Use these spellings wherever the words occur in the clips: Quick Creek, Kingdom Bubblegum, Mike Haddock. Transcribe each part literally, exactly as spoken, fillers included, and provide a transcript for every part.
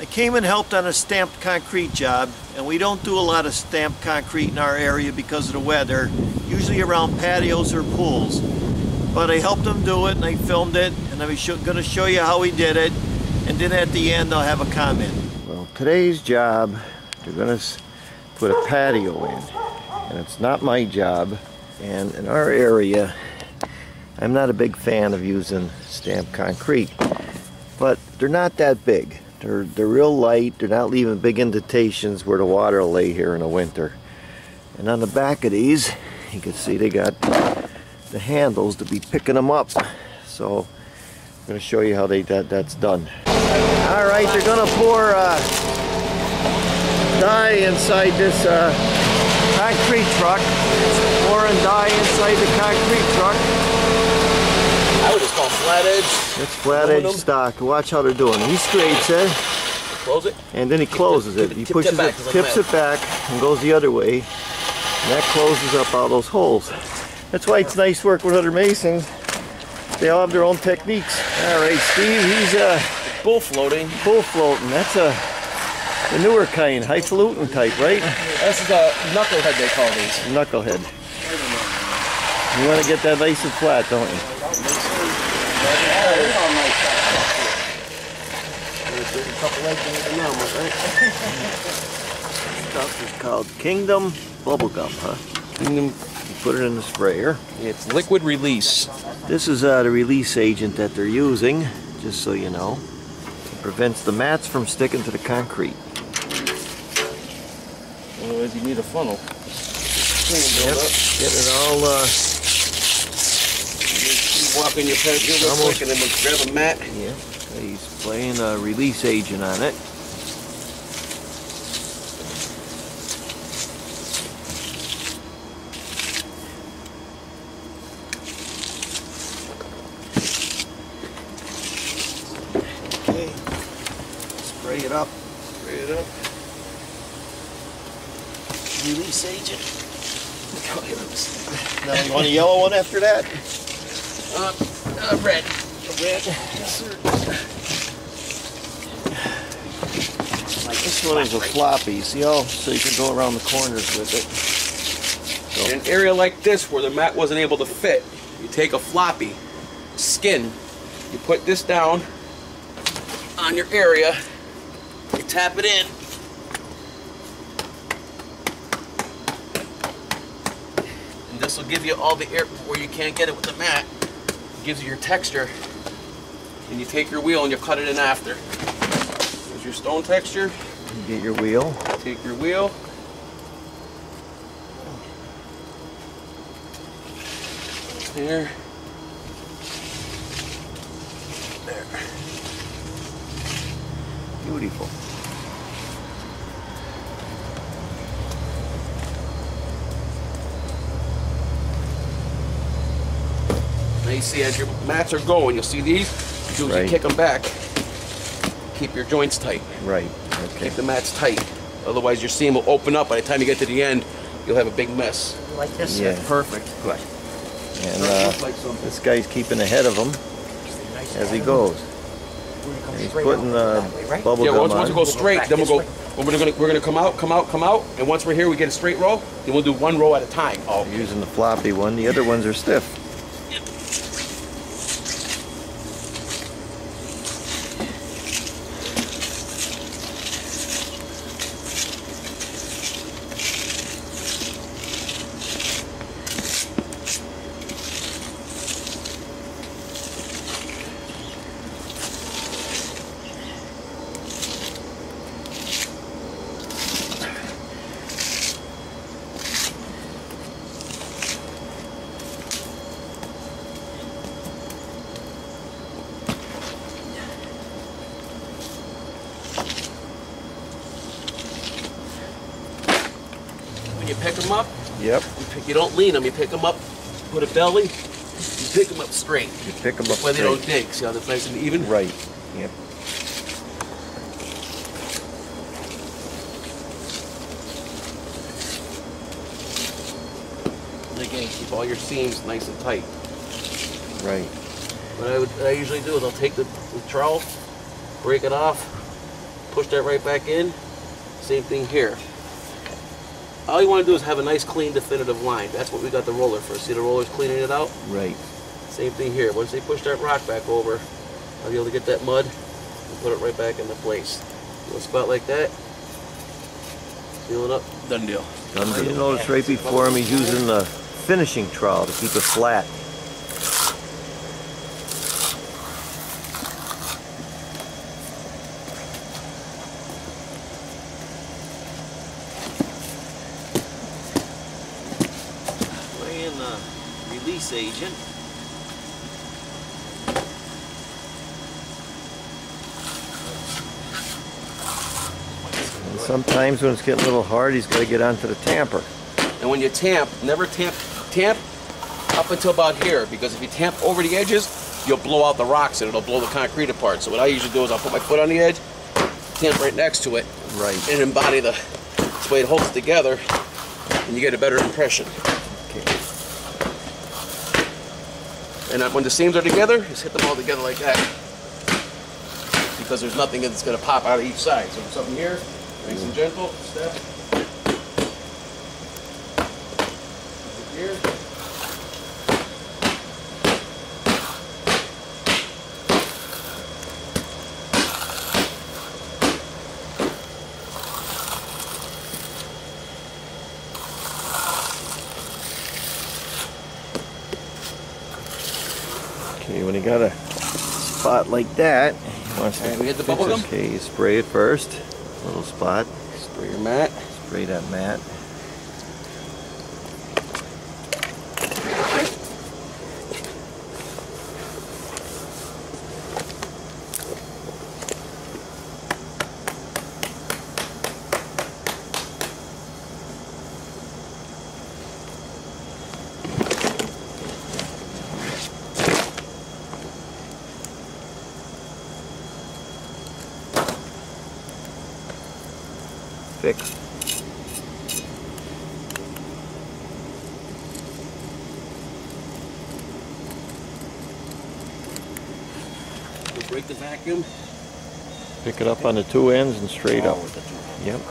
I came and helped on a stamped concrete job, and we don't do a lot of stamped concrete in our area because of the weather, usually around patios or pools. But I helped him do it and I filmed it, and I'm going to show you how he did it, and then at the end I'll have a comment. Well, today's job, they're going to put a patio in, and it's not my job, and in our area I'm not a big fan of using stamped concrete, but they're not that big. They're, they're real light. They're not leaving big indentations where the water will lay here in the winter. And on the back of these, you can see they got the handles to be picking them up. So I'm going to show you how they that that's done. All right, they're going to pour uh, dye inside this uh, concrete truck. Pouring dye inside the concrete truck. I would just call flat edge. It's flat edge stock. Watch how they're doing. He scrapes it. Close it. And then he closes it. He pushes it, tips it back, and goes the other way. And that closes up all those holes. That's why it's nice work with other masons. They all have their own techniques. All right, Steve, he's uh, bull floating. Bull floating. That's a, a newer kind, highfalutin type, right? This is a knucklehead, they call these. Knucklehead. You want to get that nice and flat, don't you? This stuff is called Kingdom Bubblegum, huh? Kingdom, you put it in the sprayer. It's liquid release. This is uh, the release agent that they're using, just so you know. It prevents the mats from sticking to the concrete. Otherwise you need a funnel. Yep, get it all... Uh, walk in your pedicure real quick and then we'll grab a mat. Yeah, he's playing a release agent on it. Okay, spray it up. Spray it up. Release agent. Now you want a yellow one after that? Uh, uh, red. Red. Yes, sir. Like this one is a floppy. See how? So you can go around the corners with it. So. In an area like this where the mat wasn't able to fit, you take a floppy skin, you put this down on your area, you tap it in. And this will give you all the air where you can't get it with the mat. Gives you your texture, and you take your wheel and you cut it in after. There's your stone texture. You get your wheel. Take your wheel. There. There. Beautiful. You see, as your mats are going, you'll see these. As soon as you kick them back, keep your joints tight. Right. Okay. Keep the mats tight. Otherwise, your seam will open up. By the time you get to the end, you'll have a big mess. Like this. Yeah. Perfect. Good. And uh, this guy's keeping ahead of him as he goes. And he's putting uh, bubble gum on. Yeah. Once, once we go straight, then we'll go. We're gonna we're gonna come out, come out, come out, and once we're here, we get a straight row. Then we'll do one row at a time. Oh. Okay. Using the floppy one. The other ones are stiff. You pick them up. Yep. You, pick, you don't lean them. You pick them up, put a belly. You pick them up straight. You pick them up straight. Where they don't dig. See how they're nice and even? Right. Yep. And again, keep all your seams nice and tight. Right. What I would, what I usually do is I'll take the, the trowel, break it off, push that right back in. Same thing here. All you want to do is have a nice clean definitive line. That's what we got the roller for. See the roller's cleaning it out? Right. Same thing here. Once they push that rock back over, I'll be able to get that mud and put it right back into place. A little spot like that. Seal it up. Done deal. Done deal. You notice right before him he's using the finishing trowel to keep it flat. Agent. And sometimes when it's getting a little hard, he's got to get onto the tamper. And when you tamp, never tamp tamp up until about here, because if you tamp over the edges, you'll blow out the rocks and it'll blow the concrete apart. So what I usually do is I'll put my foot on the edge, tamp right next to it, right, and embody the, the way it holds together, and you get a better impression. And when the seams are together, just hit them all together like that, because there's nothing that's going to pop out of each side. So something here, nice and gentle, step. Here. When you got a spot like that, you want to, we get the bubble gum? Okay, you spray it first. Little spot. Spray your mat. Spray that mat. Thick. We'll break the vacuum. Pick it up on the two ends and straight oh, up. With the two ends.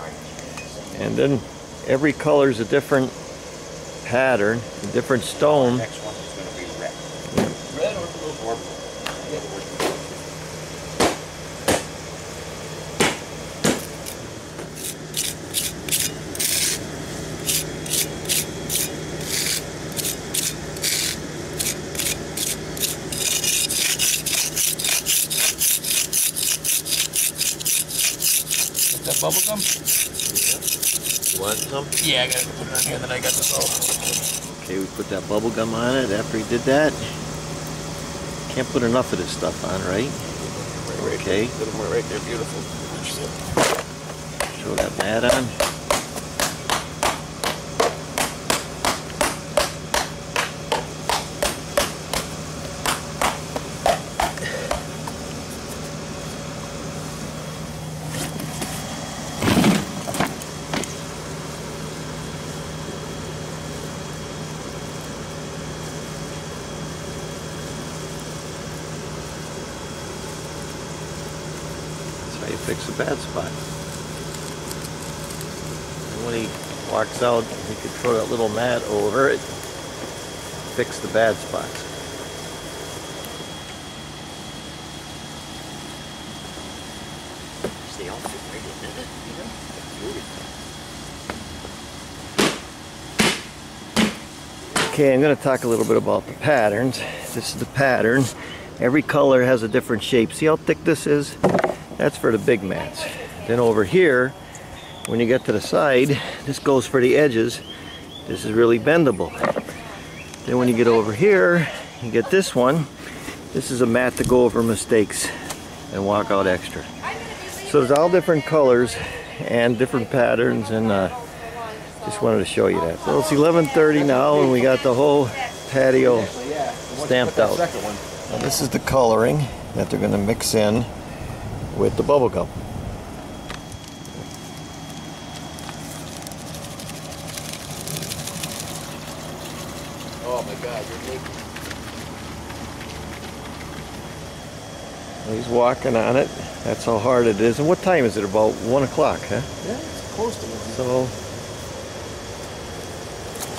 Yep. And then every color is a different pattern, a different stone. The next one is going to be red. Yep. Red or blue or blue. Yep. Bubblegum? Yeah. You want some? Yeah, I got to put it on here, then I got this all. Okay, we put that bubblegum on it after he did that. Can't put enough of this stuff on, right? Right, right. Okay. Put them right there, beautiful. Show that mat on. You fix a bad spot. And when he walks out, he could throw that little mat over it, fix the bad spots. See, I'll fit right in it, you know? Absolutely. Okay, I'm going to talk a little bit about the patterns. This is the pattern. Every color has a different shape. See how thick this is? That's for the big mats. Then over here, when you get to the side, this goes for the edges. This is really bendable. Then when you get over here, you get this one. This is a mat to go over mistakes and walk out extra. So there's all different colors and different patterns, and uh, just wanted to show you that. So it's eleven thirty now, and we got the whole patio stamped out. Now this is the coloring that they're gonna mix in with the bubble gum. Oh my God, you're naked. He's walking on it. That's how hard it is. And what time is it? About one o'clock, huh? Yeah, it's close to one. So,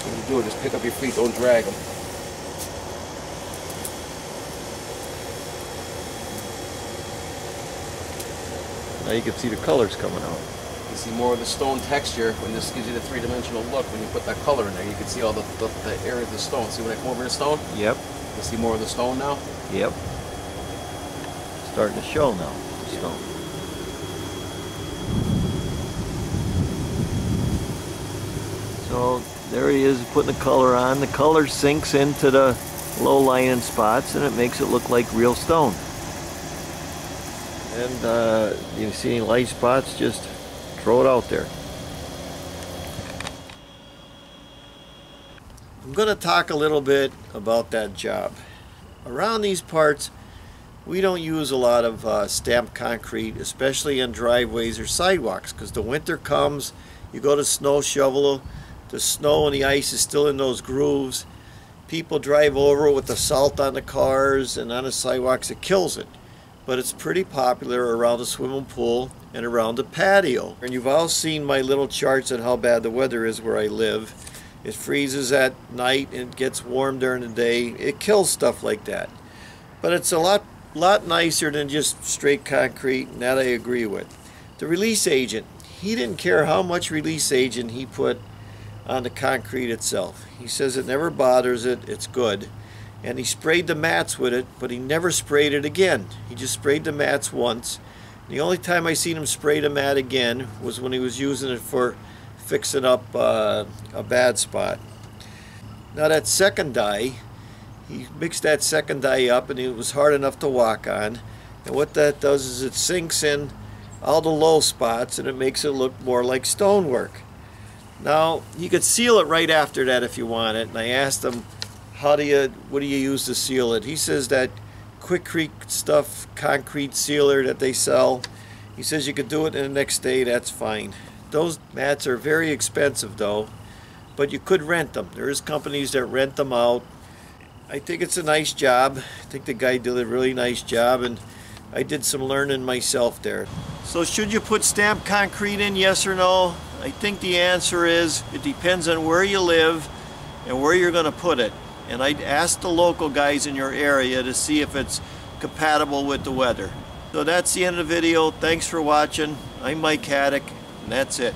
what you do is just pick up your feet, don't drag them. Now you can see the colors coming out. You see more of the stone texture when this gives you the three-dimensional look. When you put that color in there, you can see all the, the, the area of the stone. See when I come over the stone? Yep. You see more of the stone now? Yep. Starting to show now, the stone. So there he is putting the color on. The color sinks into the low-lying spots and it makes it look like real stone. And uh, you see any light spots, just throw it out there. I'm going to talk a little bit about that job. Around these parts, we don't use a lot of uh, stamped concrete, especially on driveways or sidewalks, because the winter comes, you go to snow shovel, the snow and the ice is still in those grooves. People drive over it with the salt on the cars, and on the sidewalks it kills it. But it's pretty popular around the swimming pool and around the patio. And you've all seen my little charts on how bad the weather is where I live. It freezes at night and gets warm during the day. It kills stuff like that. But it's a lot lot nicer than just straight concrete, and that I agree with. The release agent, he didn't care how much release agent he put on the concrete itself. He says it never bothers it, it's good. And he sprayed the mats with it, but he never sprayed it again. He just sprayed the mats once. The only time I seen him spray the mat again was when he was using it for fixing up uh, a bad spot. Now that second dye, he mixed that second dye up and it was hard enough to walk on. And what that does is it sinks in all the low spots and it makes it look more like stonework. Now you could seal it right after that if you want it. And I asked him, how do you, what do you use to seal it? He says that Quick Creek stuff concrete sealer that they sell. He says you could do it in the next day, that's fine. Those mats are very expensive though, but you could rent them. There is companies that rent them out. I think it's a nice job. I think the guy did a really nice job and I did some learning myself there. So should you put stamped concrete in, yes or no? I think the answer is it depends on where you live and where you're going to put it. And I'd ask the local guys in your area to see if it's compatible with the weather. So that's the end of the video. Thanks for watching. I'm Mike Haddock, and that's it.